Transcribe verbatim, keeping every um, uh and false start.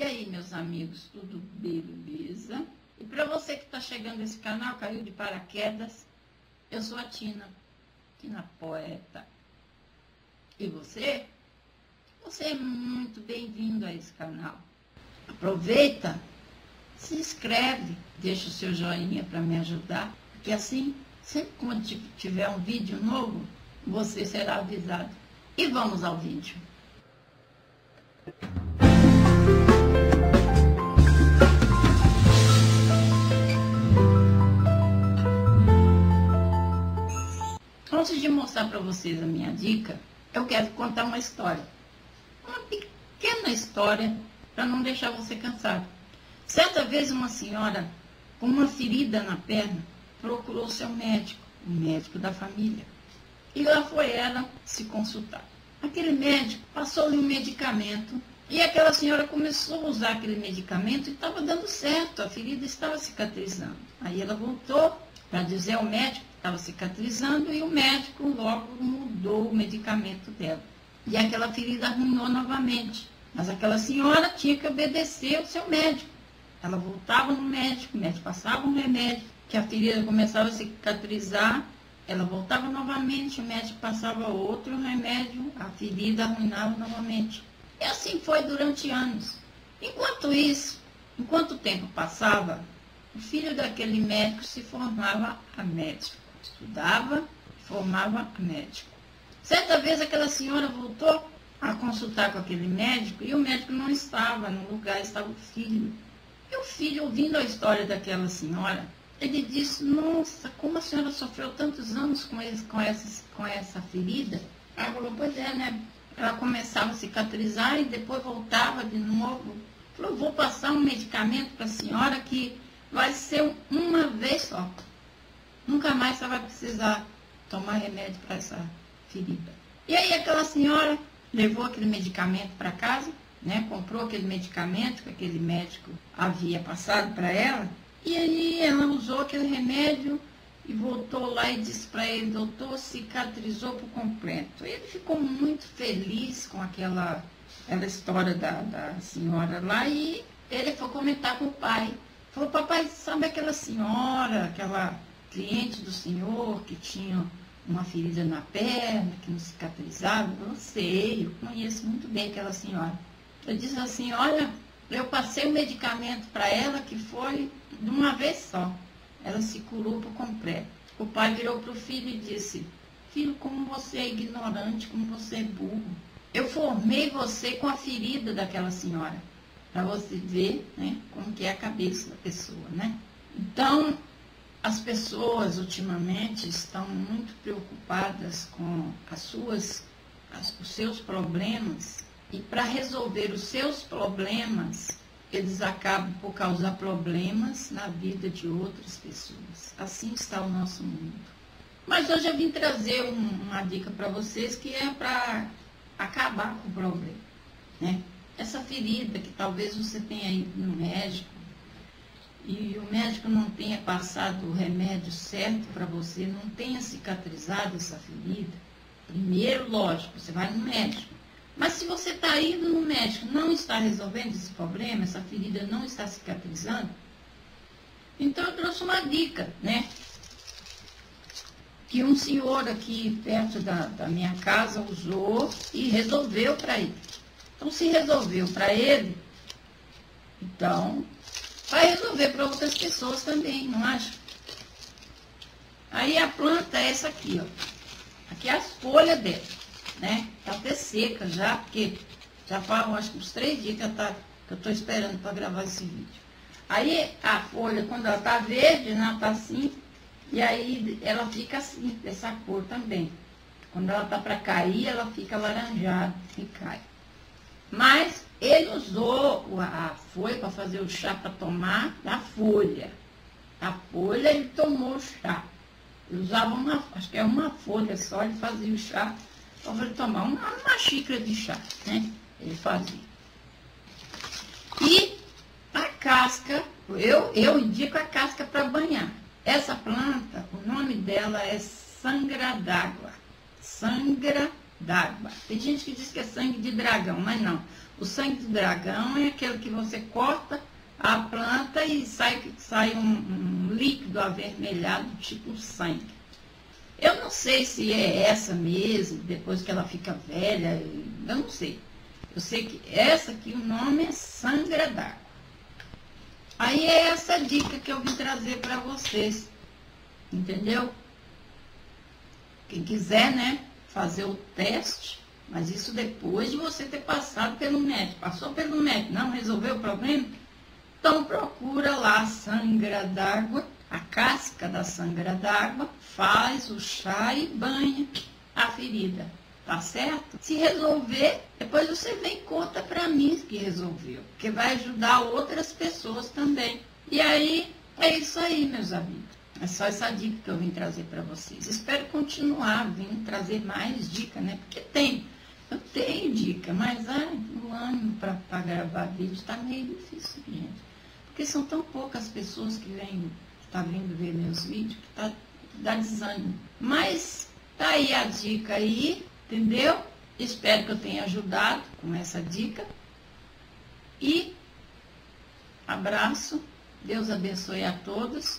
E aí, meus amigos, tudo beleza? E para você que está chegando nesse canal, caiu de paraquedas, eu sou a Tina, Tina Poeta. E você? Você é muito bem-vindo a esse canal. Aproveita, se inscreve, deixa o seu joinha para me ajudar, porque assim, sempre quando tiver um vídeo novo, você será avisado. E vamos ao vídeo. Antes de mostrar para vocês a minha dica, eu quero contar uma história. Uma pequena história, para não deixar você cansado. Certa vez uma senhora, com uma ferida na perna, procurou seu médico, o médico da família. E lá foi ela se consultar. Aquele médico passou-lhe um medicamento e aquela senhora começou a usar aquele medicamento e estava dando certo, a ferida estava cicatrizando. Aí ela voltou para dizer ao médico que estava cicatrizando e o médico logo mudou o medicamento dela. E aquela ferida arruinou novamente. Mas aquela senhora tinha que obedecer ao seu médico. Ela voltava no médico, o médico passava um remédio, que a ferida começava a cicatrizar. Ela voltava novamente, o médico passava outro remédio, a ferida arruinava novamente. E assim foi durante anos. Enquanto isso, enquanto o tempo passava, o filho daquele médico se formava a médico. Estudava, formava a médico. Certa vez aquela senhora voltou a consultar com aquele médico e o médico não estava no lugar, estava o filho. E o filho, ouvindo a história daquela senhora, ele disse, nossa, como a senhora sofreu tantos anos com, esse, com, essa, com essa ferida? Ela falou, pois é, né? Ela começava a cicatrizar e depois voltava de novo. Falou, vou passar um medicamento para a senhora que vai ser uma vez só. Nunca mais você vai precisar tomar remédio para essa ferida. E aí aquela senhora levou aquele medicamento para casa, né? Comprou aquele medicamento que aquele médico havia passado para ela. E aí ela usou aquele remédio e voltou lá e disse para ele, doutor, cicatrizou por completo. Ele ficou muito feliz com aquela, aquela história da, da senhora lá e ele foi comentar com o pai. Falou, papai, sabe aquela senhora, aquela cliente do senhor que tinha uma ferida na perna, que não cicatrizava? Eu não sei, eu conheço muito bem aquela senhora. Eu disse assim, olha, eu passei o medicamento para ela que foi de uma vez só. Ela se curou por completo. O pai virou para o filho e disse, filho, como você é ignorante, como você é burro. Eu formei você com a ferida daquela senhora. Para você ver, né, como que é a cabeça da pessoa, né? Então, as pessoas ultimamente estão muito preocupadas com as suas, as, os seus problemas. E para resolver os seus problemas, eles acabam por causar problemas na vida de outras pessoas. Assim está o nosso mundo. Mas hoje eu vim trazer um, uma dica para vocês que é para acabar com o problema, né? Essa ferida que talvez você tenha ido no médico e o médico não tenha passado o remédio certo para você, não tenha cicatrizado essa ferida. Primeiro, lógico, você vai no médico. Mas se você está indo no médico, não está resolvendo esse problema, essa ferida não está cicatrizando, então eu trouxe uma dica, né? Que um senhor aqui perto da, da minha casa usou e resolveu para ele. Então, se resolveu para ele, então vai resolver para outras pessoas também, não acha? Aí a planta é essa aqui, ó. Aqui é as folhas dela. Né? Tá até seca já, porque já faz acho que uns três dias que eu, tá, que eu tô esperando para gravar esse vídeo. Aí a folha, quando ela tá verde, né, tá assim, e aí ela fica assim, dessa cor também. Quando ela tá para cair, ela fica alaranjada e cai. Mas ele usou a folha para fazer o chá, para tomar da folha. A folha ele tomou o chá. Ele usava uma, acho que é uma folha só, ele fazia o chá. Então, ele tomar uma, uma xícara de chá, né? Ele fazia. E a casca, eu, eu indico a casca para banhar. Essa planta, o nome dela é sangra d'água. Sangra d'água. Tem gente que diz que é sangue de dragão, mas não. O sangue de dragão é aquele que você corta a planta e sai, sai um, um líquido avermelhado, tipo sangue. Eu não sei se é essa mesmo, depois que ela fica velha, eu não sei. Eu sei que essa aqui, o nome é sangra d'água. Aí é essa dica que eu vim trazer para vocês, entendeu? Quem quiser, né, fazer o teste, mas isso depois de você ter passado pelo médico. Passou pelo médico, não resolveu o problema? Então procura lá a sangra d'água, a casca da sangra d'água, faz o chá e banha a ferida, tá certo? Se resolver, depois você vem e conta pra mim que resolveu, porque vai ajudar outras pessoas também. E aí, é isso aí, meus amigos. É só essa dica que eu vim trazer para vocês. Espero continuar vindo trazer mais dicas, né? Porque tem, eu tenho dica, mas ai, o ânimo para gravar vídeo está meio difícil, gente. Porque são tão poucas pessoas que vêm, tá vindo ver meus vídeos, que tá, dá desânimo. Mas tá aí a dica aí, entendeu? Espero que eu tenha ajudado com essa dica. E abraço, Deus abençoe a todos.